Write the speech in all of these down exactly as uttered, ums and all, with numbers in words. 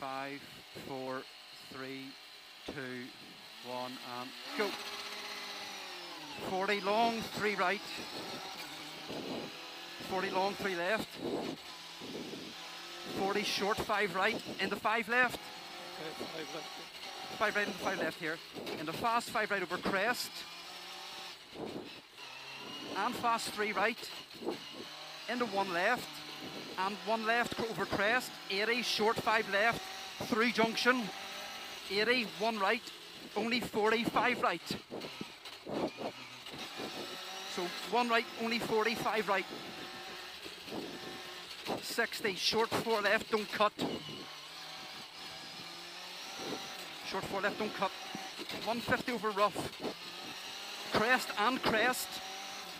five, four, three, two, one, and go. forty long, three right. forty long, three left. forty short, five right, into five left. five right into five left here. Into fast, five right over crest. And fast, three right. Into one left. And one left over crest. eighty short, five left. Through junction. eighty, one right. Only forty, five right. So one right, only forty, five right. sixty, short four left, don't cut. Short four left, don't cut. one fifty over rough. Crest and crest.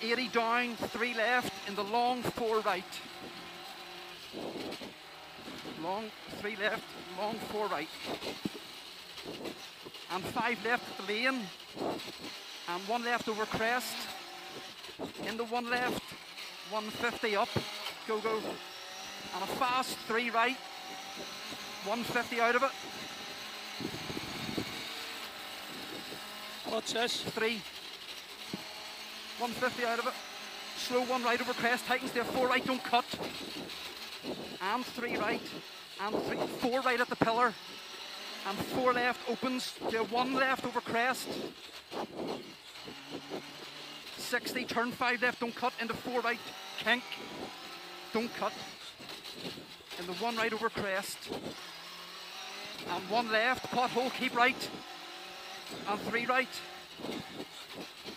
eighty down, three left, in the long four right. Long three left, long four right. And five left at the lane. And one left over crest. Into one left. one fifty up. Go, go. And a fast three right. one fifty out of it. What's this? Three. one fifty out of it. Slow one right over crest. Tightens there. Four right, don't cut. And three right. And three, four right at the pillar. And four left opens. There, one left over crest. sixty, turn five left, don't cut, into four right, kink, don't cut, in the one right over crest, and one left, pothole, keep right, and three right,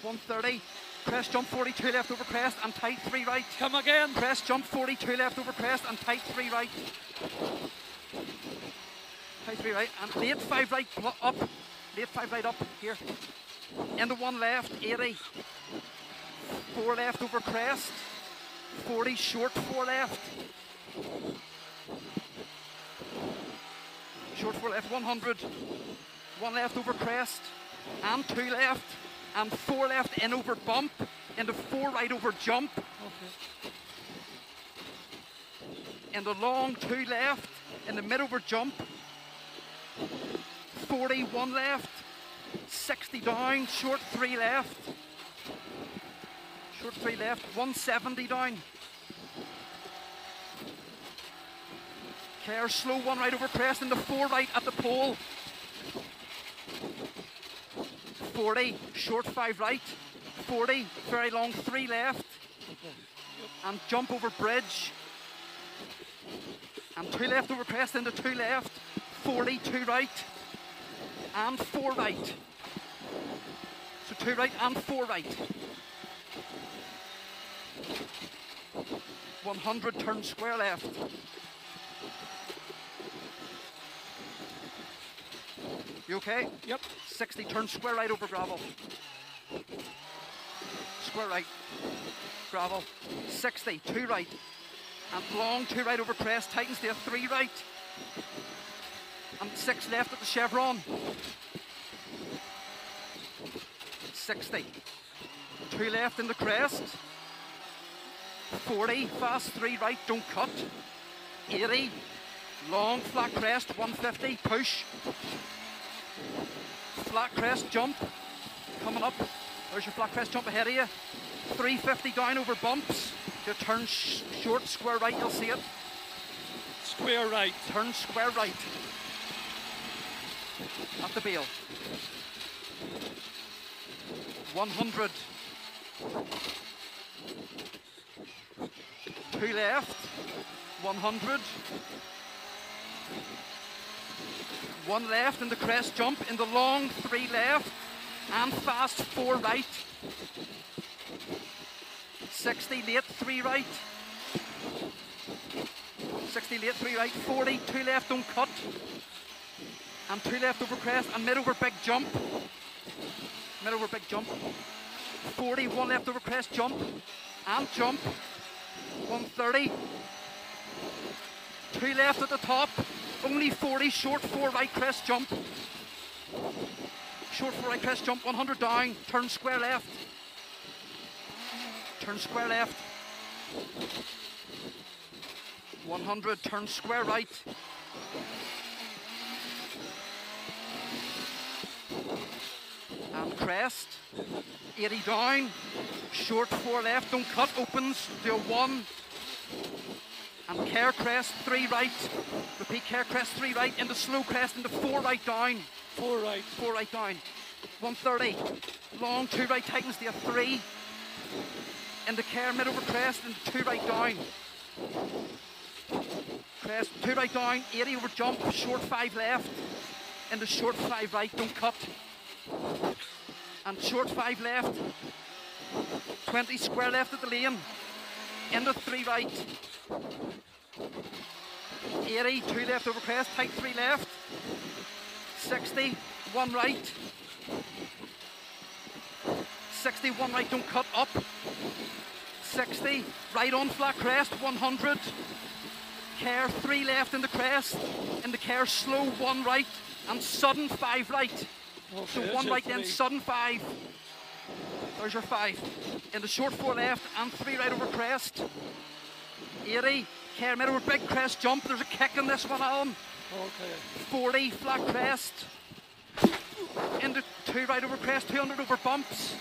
one thirty, crest jump, forty-two left over crest, and tight, three right, come again, crest jump, forty-two left over crest, and tight, three right, tight, three right, and late five right up, late five right up, here, into one left, eighty, four left over crest, forty short, four left. Short, four left, one hundred. One left over crest, and two left, and four left in over bump, into four right over jump. Okay. In the long, two left, in the mid over jump. forty, one left, sixty down, short, three left. Short three left, one seventy down. Care, slow one right over crest, and the four right at the pole. forty, short five right. forty, very long, three left. And jump over bridge. And two left over crest, into two left. forty, two right. And four right. So two right and four right. one hundred, turn square left. You okay? Yep. sixty, turn square right over gravel. Square right. Gravel. sixty, two right. And long, two right over crest. Tightens there, three right. And six left at the chevron. sixty. Two left in the crest. forty, fast three right, don't cut. eighty, long flat crest, one fifty, push. Flat crest jump, coming up. There's your flat crest jump ahead of you. three fifty down over bumps. Your turn sh short, square right, you'll see it. Square right. Turn square right. At the bale. one hundred. Two left, one hundred. One left in the crest jump, in the long, three left, and fast, four right. sixty, late, three right. sixty, late, three right, forty, two left, don't cut. And two left over crest, and mid over big jump. Mid over big jump. forty, one left over crest, jump, and jump. one thirty, two left at the top, only forty, short four right crest jump, short four right crest jump, one hundred down, turn square left, turn square left, one hundred, turn square right, pressed, eighty down, short four left, don't cut, opens to a one, and care crest three right, repeat care crest three right, into slow crest, into four right down, four right, four right down, one thirty, long two right tightens to a three, into care mid over crest, into two right down, crest two right down, eighty over jump, short five left, into short five right, don't cut. And short five left, twenty square left at the lane, into three right, eighty, two left over crest, tight three left, sixty, one right, sixty, one right, don't cut, up, sixty, right on flat crest, one hundred, care three left in the crest, in the care slow one right, and sudden five right. Okay, so one right then, sudden five. There's your five. In the short four left and three right over crest. eighty, care mid over big crest jump. There's a kick in this one, Alan. Okay. forty, flat crest. Into two right over crest, two hundred over bumps.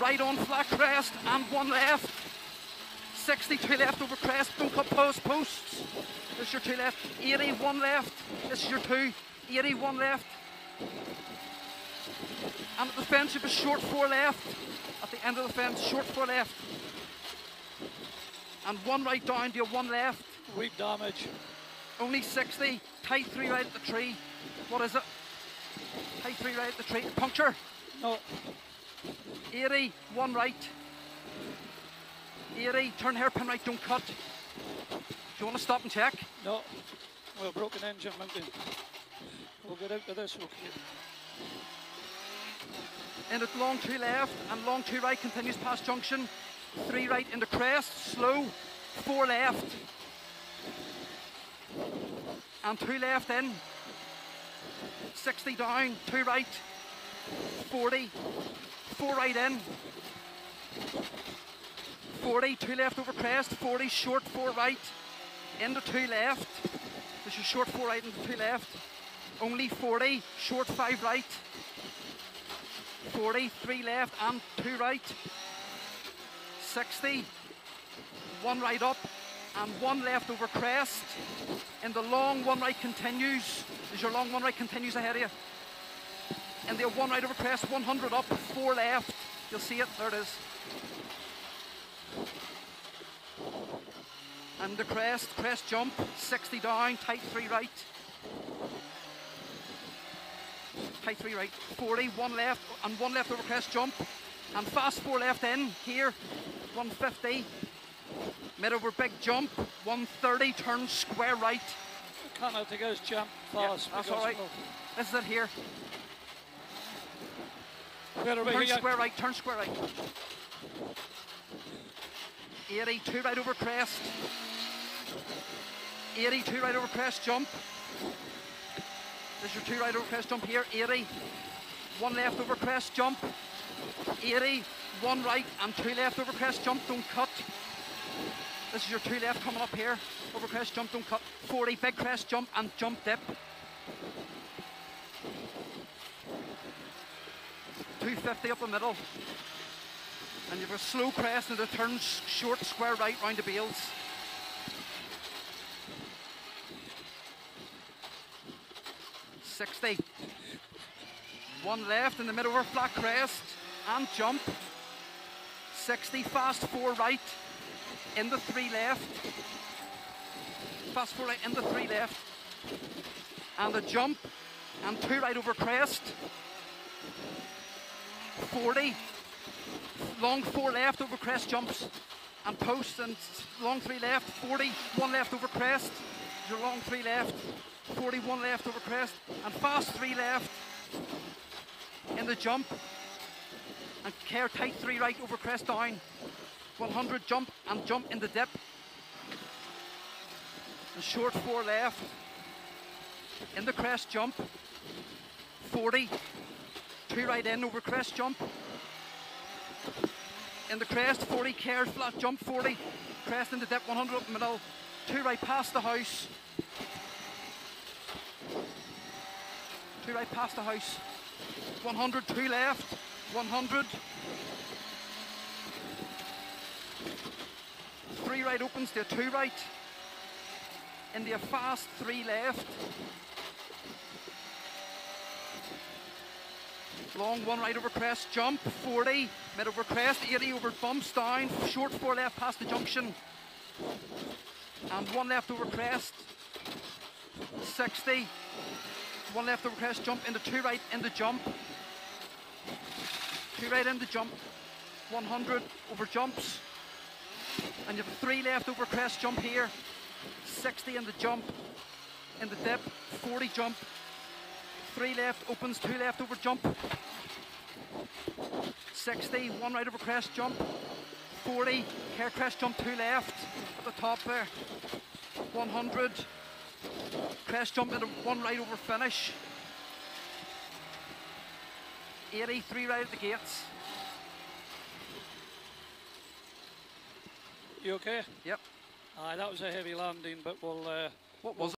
Right on flat crest and one left. sixty, two left over crest. Don't cut post, posts. This is your two left. eighty, one left. This is your two. eighty, one left, and at the fence it was short four left, at the end of the fence, short four left, and one right down to your one left. Weak damage. Only sixty, tight three right at the tree. What is it? Tight three right at the tree. Puncture? No. eighty, one right. eighty, turn hairpin right, don't cut. Do you want to stop and check? No. Well, broken engine mountain. We'll get out of this, okay. Into long two left and long two right continues past junction. Three right into crest, slow, four left. And two left in. sixty down, two right, forty, four right in. forty, two left over crest, forty, short four right, into two left. This is short four right into two left. Only forty, short five right, forty, three left and two right, sixty, one right up and one left over crest. In the long one right continues, is your long one right continues ahead of you. In the one right over crest, one hundred up, four left, you'll see it, there it is. And the crest, crest jump, sixty down, tight three right. Tight three right, forty, one left and one left over crest jump, and fast four left in here, one fifty, mid over big jump, one thirty, turn square right. Can't have to go jump fast. Yeah, that's all right. This is it here. Turn here? Square right, turn square right. eighty, two right over crest. eighty, two right over crest jump. This is your two right over crest jump here, eighty, one left over crest jump, eighty, one right and two left over crest jump, don't cut. This is your two left coming up here, over crest jump, don't cut, forty, big crest jump and jump dip. two fifty up the middle, and you've a slow crest and it turns short square right round the bales. sixty, one left in the mid over flat crest and jump, sixty, fast four right in the three left, fast four right in the three left, and the jump and two right over crest, forty, long four left over crest jumps and posts and long three left, forty, one left over crest, your long three left, forty-one left over crest and fast three left in the jump and care tight three right over crest down, one hundred jump and jump in the dip and short four left in the crest jump, forty, two right in over crest jump in the crest, forty, care flat jump, forty, crest in the dip, one hundred up middle, two right past the house, two right past the house, one hundred, three left, one hundred. Three right opens to a two right. Into a fast three left. Long one right over crest, jump, forty, mid over crest, eighty over bumps, down, short four left past the junction. And one left over crest, sixty. One left over crest, jump into two right, into jump. Two right into jump, one hundred over jumps. And you have three left over crest, jump here. sixty in the jump, in the dip, forty jump. Three left opens, two left over jump. sixty, one right over crest jump. forty, hair crest jump, two left at the top there. one hundred, crest jump into one right over finish. eighty, three right at the gates. You okay? Yep. Aye, that was a heavy landing, but we'll... Uh, what was it?